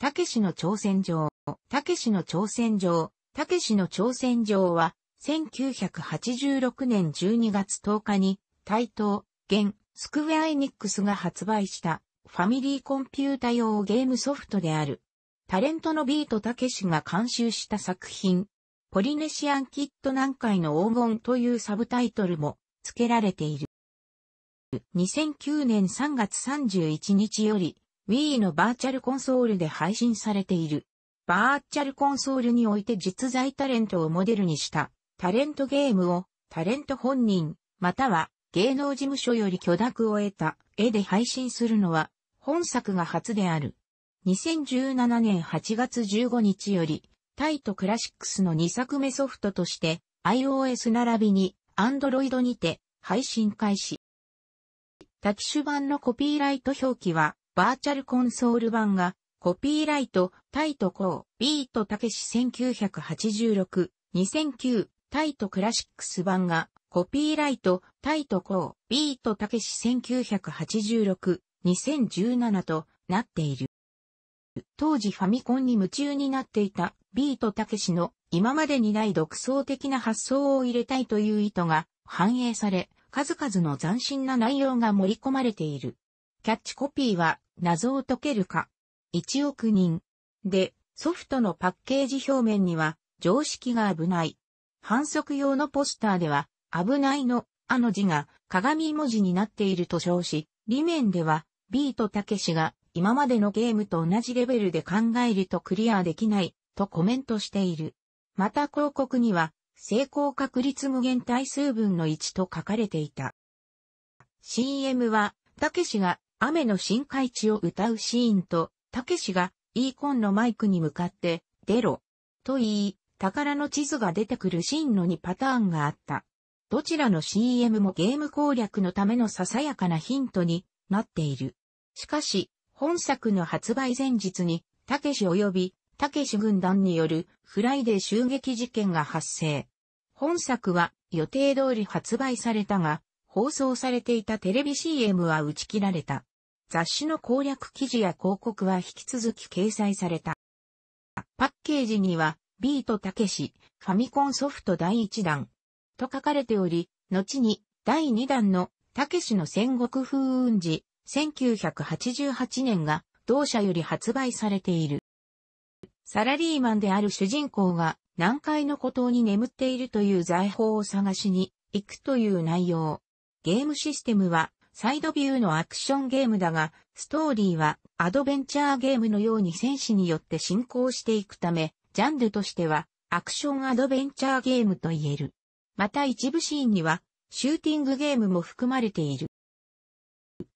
たけしの挑戦状は、1986年12月10日に、TAITO、現、スクウェア・エニックスが発売した、ファミリーコンピュータ用ゲームソフトである。タレントのビートたけしが監修した作品、ポリネシアンキッド南海の黄金というサブタイトルも付けられている。2009年3月31日より、Wii のバーチャルコンソールで配信されている。バーチャルコンソールにおいて実在タレントをモデルにしたタレントゲームをタレント本人または芸能事務所より許諾を得た絵で配信するのは本作が初である。2017年8月15日よりTAITO CLASSICSの2作目ソフトとして iOS 並びに Android にて配信開始。タキシュ版のコピーライト表記はバーチャルコンソール版が、コピーライト、TAITO CO、ビートたけし1986、2009、TAITO CLASSICS版が、コピーライト、TAITO CO、ビートたけし1986、2017となっている。当時ファミコンに夢中になっていたビートたけしの今までにない独創的な発想を入れたいという意図が反映され、数々の斬新な内容が盛り込まれている。キャッチコピーは、謎を解けるか、1億人。で、ソフトのパッケージ表面には、常識が危ない。販促用のポスターでは、危ないの、あの字が、鏡文字になっていると称し、裏面では、ビートたけしが、今までのゲームと同じレベルで考えるとクリアできない、とコメントしている。また広告には、成功確率無限大数分の1と書かれていた。CM は、たけしが、雨の深海地を歌うシーンと、たけしが、イーコンのマイクに向かって、出ろ。と言い、宝の地図が出てくるシーンの2パターンがあった。どちらの CM もゲーム攻略のためのささやかなヒントになっている。しかし、本作の発売前日に、たけし及び、たけし軍団によるフライデー襲撃事件が発生。本作は予定通り発売されたが、放送されていたテレビ CM は打ち切られた。雑誌の攻略記事や広告は引き続き掲載された。パッケージには、ビートたけし、ファミコンソフト第1弾と書かれており、後に第2弾のたけしの戦国風雲児、1988年が同社より発売されている。サラリーマンである主人公が南海の孤島に眠っているという財宝を探しに行くという内容。ゲームシステムは、サイドビューのアクションゲームだが、ストーリーはアドベンチャーゲームのように戦士によって進行していくため、ジャンルとしてはアクションアドベンチャーゲームと言える。また一部シーンにはシューティングゲームも含まれている。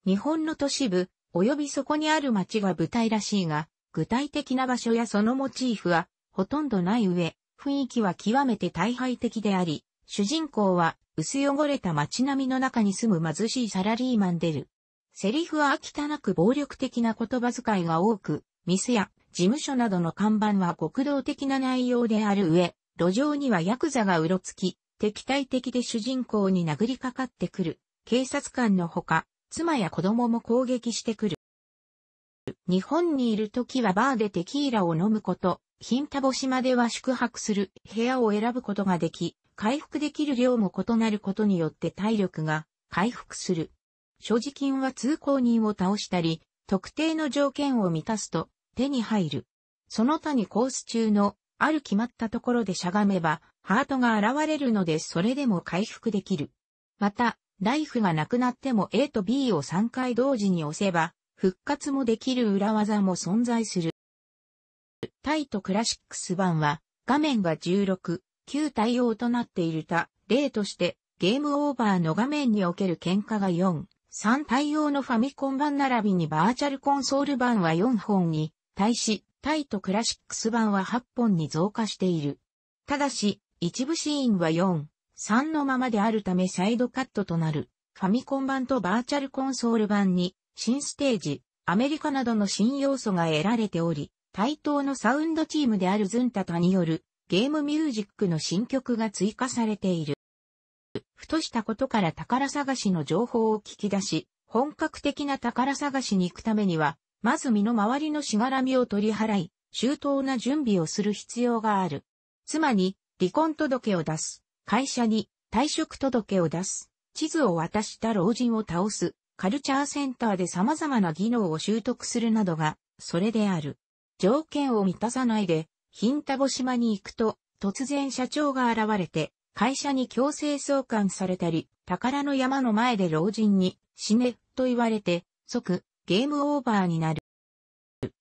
日本の都市部及びそこにある町が舞台らしいが、具体的な場所やそのモチーフはほとんどない上、雰囲気は極めて退廃的であり、主人公は薄汚れた街並みの中に住む貧しいサラリーマンである。セリフは汚く暴力的な言葉遣いが多く、店や事務所などの看板は極道的な内容である上、路上にはヤクザがうろつき、敵対的で主人公に殴りかかってくる。警察官のほか、妻や子供も攻撃してくる。日本にいる時はバーでテキーラを飲むこと、貧乏島では宿泊する部屋を選ぶことができ、回復できる量も異なることによって体力が回復する。所持金は通行人を倒したり、特定の条件を満たすと手に入る。その他にコース中のある決まったところでしゃがめばハートが現れるのでそれでも回復できる。また、ライフがなくなっても A と B を3回同時に押せば復活もできる裏技も存在する。TAITO CLASSICS版は画面が16、9対応となっている他、例として、ゲームオーバーの画面における喧嘩が4、3対応のファミコン版並びにバーチャルコンソール版は4本に、対し、TAITO CLASSICS版は8本に増加している。ただし、一部シーンは4、3のままであるためサイドカットとなる、ファミコン版とバーチャルコンソール版に、新ステージ、アメリカなどの新要素が得られており、TAITOのサウンドチームであるズンタタによる、ゲームミュージックの新曲が追加されている。ふとしたことから宝探しの情報を聞き出し、本格的な宝探しに行くためには、まず身の回りのしがらみを取り払い、周到な準備をする必要がある。妻に離婚届を出す。会社に退職届を出す。地図を渡した老人を倒す。カルチャーセンターで様々な技能を習得するなどが、それである。条件を満たさないで、貧多母島に行くと、突然社長が現れて、会社に強制送還されたり、宝の山の前で老人に、死ね、と言われて、即、ゲームオーバーになる。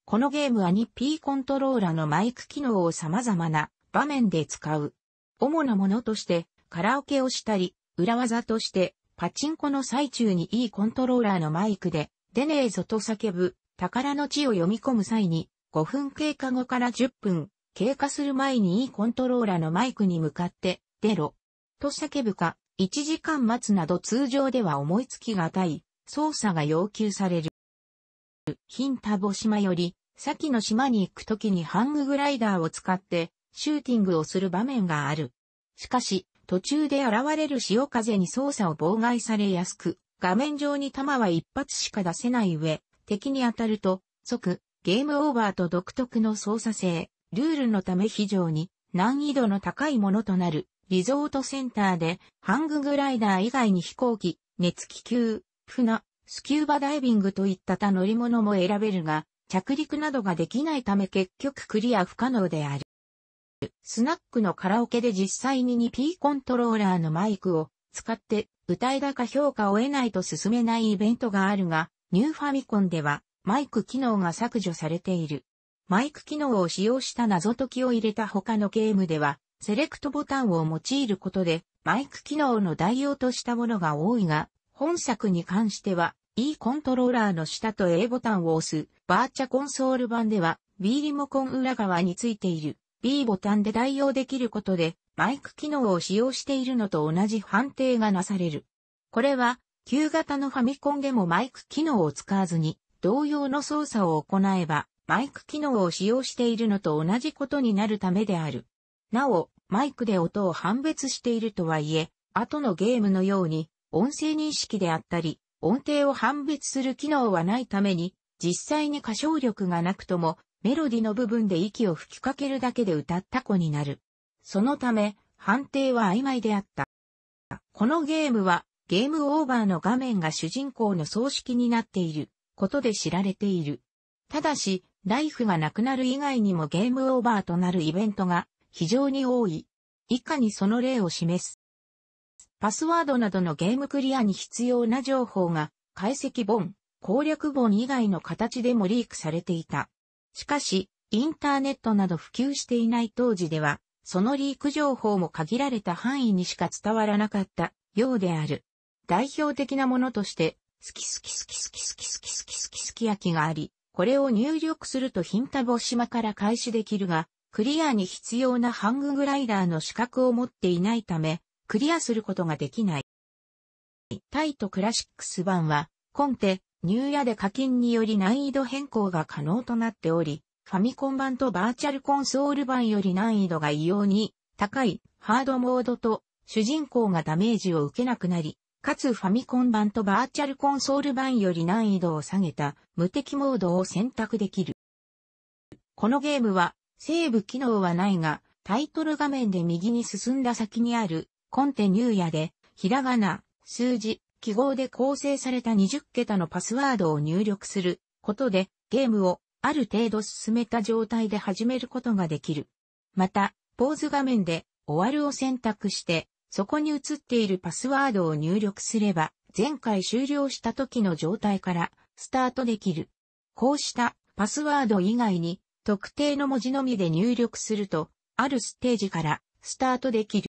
このゲームは 2P コントローラのマイク機能を様々な場面で使う。主なものとして、カラオケをしたり、裏技として、パチンコの最中にいいコントローラーのマイクで、出ねえぞと叫ぶ、宝の地を読み込む際に、5分経過後から10分、経過する前にいいコントローラーのマイクに向かって、出ろ、と叫ぶか、1時間待つなど通常では思いつきがたい、操作が要求される。貧多母島より、先の島に行くときにハンググライダーを使って、シューティングをする場面がある。しかし、途中で現れる潮風に操作を妨害されやすく、画面上に弾は一発しか出せない上、敵に当たると、即、ゲームオーバーと独特の操作性、ルールのため非常に難易度の高いものとなる、リゾートセンターで、ハンググライダー以外に飛行機、熱気球、船、スキューバダイビングといった他乗り物も選べるが、着陸などができないため結局クリア不可能である。スナックのカラオケで実際に 2P コントローラーのマイクを使って歌いだか評価を得ないと進めないイベントがあるが、ニューファミコンではマイク機能が削除されている。マイク機能を使用した謎解きを入れた他のゲームでは、セレクトボタンを用いることでマイク機能の代用としたものが多いが、本作に関しては E コントローラーの下と A ボタンを押すバーチャコンソール版では B リモコン裏側についている。B ボタンで代用できることで、マイク機能を使用しているのと同じ判定がなされる。これは、旧型のファミコンでもマイク機能を使わずに、同様の操作を行えば、マイク機能を使用しているのと同じことになるためである。なお、マイクで音を判別しているとはいえ、後のゲームのように、音声認識であったり、音程を判別する機能はないために、実際に歌唱力がなくとも、メロディの部分で息を吹きかけるだけで歌った子になる。そのため、判定は曖昧であった。このゲームは、ゲームオーバーの画面が主人公の葬式になっていることで知られている。ただし、ライフがなくなる以外にもゲームオーバーとなるイベントが非常に多い。以下にその例を示す。パスワードなどのゲームクリアに必要な情報が、解析本、攻略本以外の形でもリークされていた。しかし、インターネットなど普及していない当時では、そのリーク情報も限られた範囲にしか伝わらなかったようである。代表的なものとして、好き焼きがあり、これを入力すると貧多母島から開始できるが、クリアに必要なハンググライダーの資格を持っていないため、クリアすることができない。TAITO CLASSICS版は、コンテ、ニューヤで課金により難易度変更が可能となっており、ファミコン版とバーチャルコンソール版より難易度が異様に高いハードモードと主人公がダメージを受けなくなり、かつファミコン版とバーチャルコンソール版より難易度を下げた無敵モードを選択できる。このゲームはセーブ機能はないが、タイトル画面で右に進んだ先にあるコンテニューヤで、ひらがな、数字、記号で構成された20桁のパスワードを入力することでゲームをある程度進めた状態で始めることができる。また、ポーズ画面で終わるを選択して、そこに映っているパスワードを入力すれば、前回終了した時の状態からスタートできる。こうしたパスワード以外に特定の文字のみで入力すると、あるステージからスタートできる。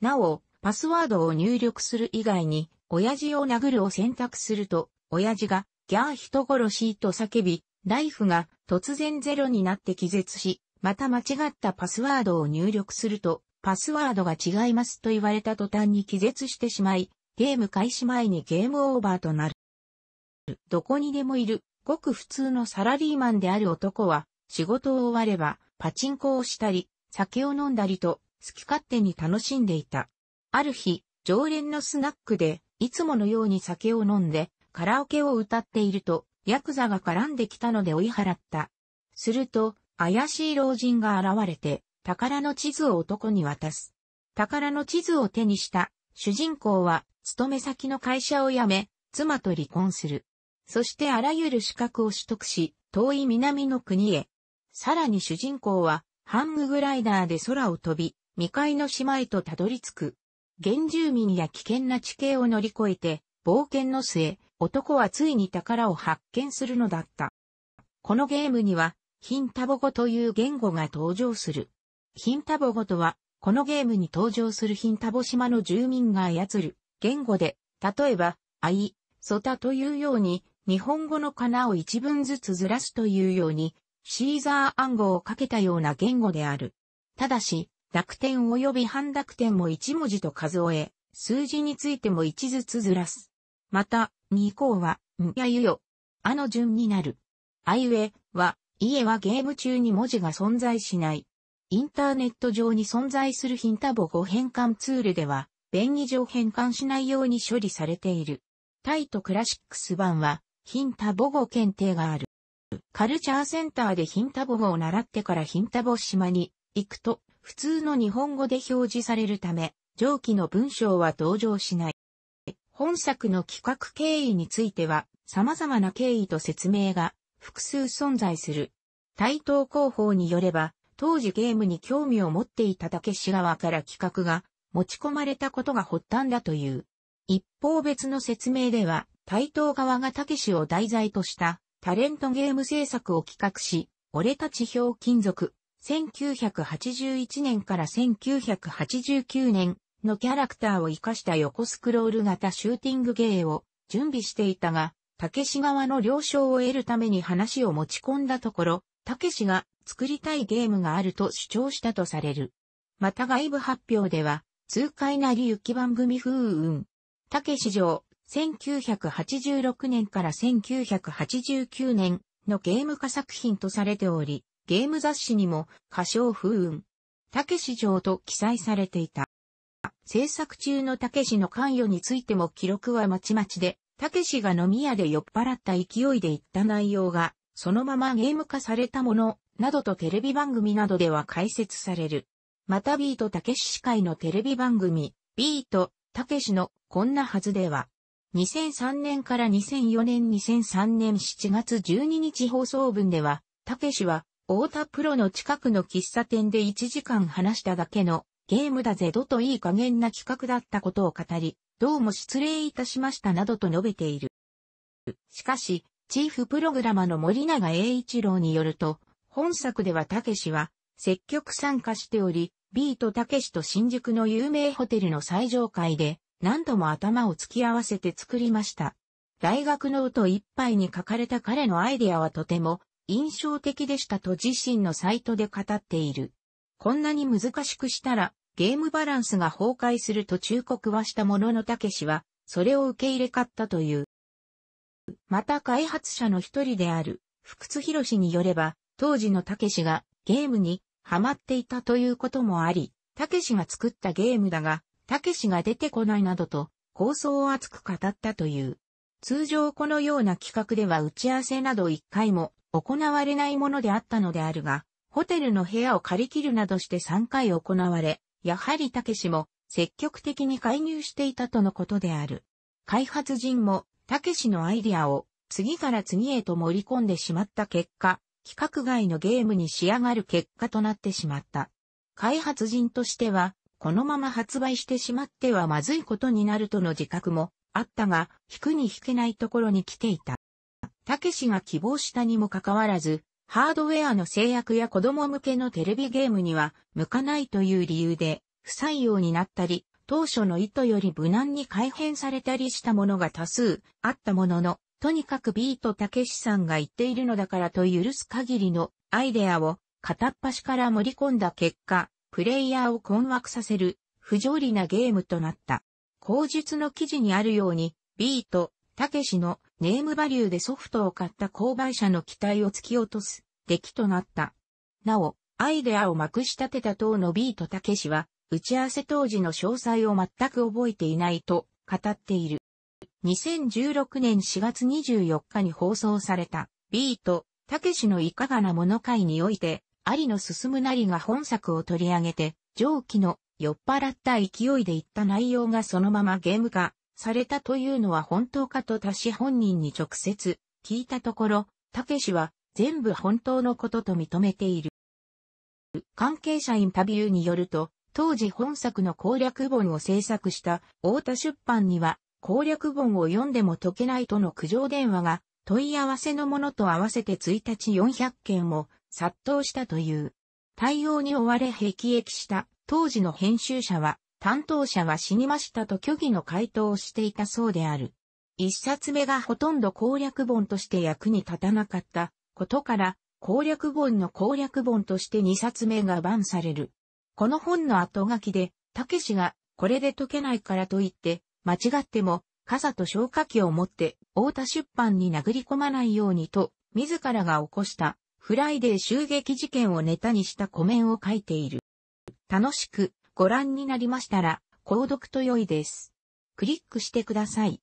なお、パスワードを入力する以外に、親父を殴るを選択すると、親父が、ギャー人殺しと叫び、ライフが突然ゼロになって気絶し、また間違ったパスワードを入力すると、パスワードが違いますと言われた途端に気絶してしまい、ゲーム開始前にゲームオーバーとなる。どこにでもいる、ごく普通のサラリーマンである男は、仕事を終われば、パチンコをしたり、酒を飲んだりと、好き勝手に楽しんでいた。ある日、常連のスナックで、いつものように酒を飲んで、カラオケを歌っていると、ヤクザが絡んできたので追い払った。すると、怪しい老人が現れて、宝の地図を男に渡す。宝の地図を手にした主人公は、勤め先の会社を辞め、妻と離婚する。そしてあらゆる資格を取得し、遠い南の国へ。さらに主人公は、ハンググライダーで空を飛び、未開の島へとたどり着く。原住民や危険な地形を乗り越えて、冒険の末、男はついに宝を発見するのだった。このゲームには、ヒンタボ語という言語が登場する。ヒンタボ語とは、このゲームに登場するヒンタボ島の住民が操る言語で、例えば、アイ、ソタというように、日本語のカナを一文ずつずらすというように、シーザー暗号をかけたような言語である。ただし、濁点及び半濁点も1文字と数え、数字についても1ずつずらす。また、2以降は、んやゆよ、あの順になる。あいうえは、いえはゲーム中に文字が存在しない。インターネット上に存在するヒンタボ語変換ツールでは、便宜上変換しないように処理されている。TAITO CLASSICS版は、ヒンタボ語検定がある。カルチャーセンターでヒンタボ語を習ってからヒンタボ島に行くと、普通の日本語で表示されるため、上記の文章は登場しない。本作の企画経緯については、様々な経緯と説明が複数存在する。TAITO広報によれば、当時ゲームに興味を持っていたタケシ側から企画が持ち込まれたことが発端だという。一方別の説明では、TAITO側がタケシを題材としたタレントゲーム制作を企画し、俺たちひょうきん族。1981年から1989年のキャラクターを生かした横スクロール型シューティングゲーを準備していたが、タケシ側の了承を得るために話を持ち込んだところ、タケシが作りたいゲームがあると主張したとされる。また外部発表では、痛快なりゆき番組風雲。タケシ上、1986年から1989年のゲーム化作品とされており、ゲーム雑誌にも、歌唱風雲、タケシ城と記載されていた。制作中のタケシの関与についても記録はまちまちで、タケシが飲み屋で酔っ払った勢いで言った内容が、そのままゲーム化されたもの、などとテレビ番組などでは解説される。またビートたけし司会のテレビ番組、ビートたけしのこんなはずでは、2003年から2004年2003年7月12日放送分では、たけしは、太田プロの近くの喫茶店で1時間話しただけのゲームだぜどといい加減な企画だったことを語り、どうも失礼いたしましたなどと述べている。しかし、チーフプログラマーの森永栄一郎によると、本作ではたけしは積極参加しており、ビートたけしと新宿の有名ホテルの最上階で何度も頭を突き合わせて作りました。大学ノートいっぱいに書かれた彼のアイデアはとても、印象的でしたと自身のサイトで語っている。こんなに難しくしたらゲームバランスが崩壊すると忠告はしたもののたけしはそれを受け入れかったという。また開発者の一人である福津博士によれば当時のたけしがゲームにハマっていたということもあり、たけしが作ったゲームだがたけしが出てこないなどと構想を熱く語ったという。通常このような企画では打ち合わせなど一回も行われないものであったのであるが、ホテルの部屋を借り切るなどして3回行われ、やはりたけしも積極的に介入していたとのことである。開発陣もたけしのアイデアを次から次へと盛り込んでしまった結果、規格外のゲームに仕上がる結果となってしまった。開発陣としては、このまま発売してしまってはまずいことになるとの自覚もあったが、引くに引けないところに来ていた。たけしが希望したにもかかわらず、ハードウェアの制約や子供向けのテレビゲームには向かないという理由で、不採用になったり、当初の意図より無難に改変されたりしたものが多数あったものの、とにかくビートたけしさんが言っているのだからと許す限りのアイデアを片っ端から盛り込んだ結果、プレイヤーを困惑させる不条理なゲームとなった。後述の記事にあるように、ビートたけしのネームバリューでソフトを買った購買者の期待を突き落とす出来となった。なお、アイデアをまくし立てた当のビートたけしは、打ち合わせ当時の詳細を全く覚えていないと語っている。2016年4月24日に放送された、ビート、たけしのいかがなもの会において、有野進なりが本作を取り上げて、上記の酔っ払った勢いで言った内容がそのままゲーム化されたというのは本当かとたし本人に直接聞いたところ、たけしは全部本当のことと認めている。関係者インタビューによると、当時本作の攻略本を制作した太田出版には、攻略本を読んでも解けないとの苦情電話が問い合わせのものと合わせて1日400件も殺到したという。対応に追われ辟易した当時の編集者は、担当者は死にましたと虚偽の回答をしていたそうである。一冊目がほとんど攻略本として役に立たなかったことから、攻略本の攻略本として2冊目がバンされる。この本の後書きで、たけしがこれで解けないからと言って、間違っても傘と消火器を持って太田出版に殴り込まないようにと、自らが起こしたフライデー襲撃事件をネタにしたコメンを書いている。楽しくご覧になりましたら、購読と良いです。クリックしてください。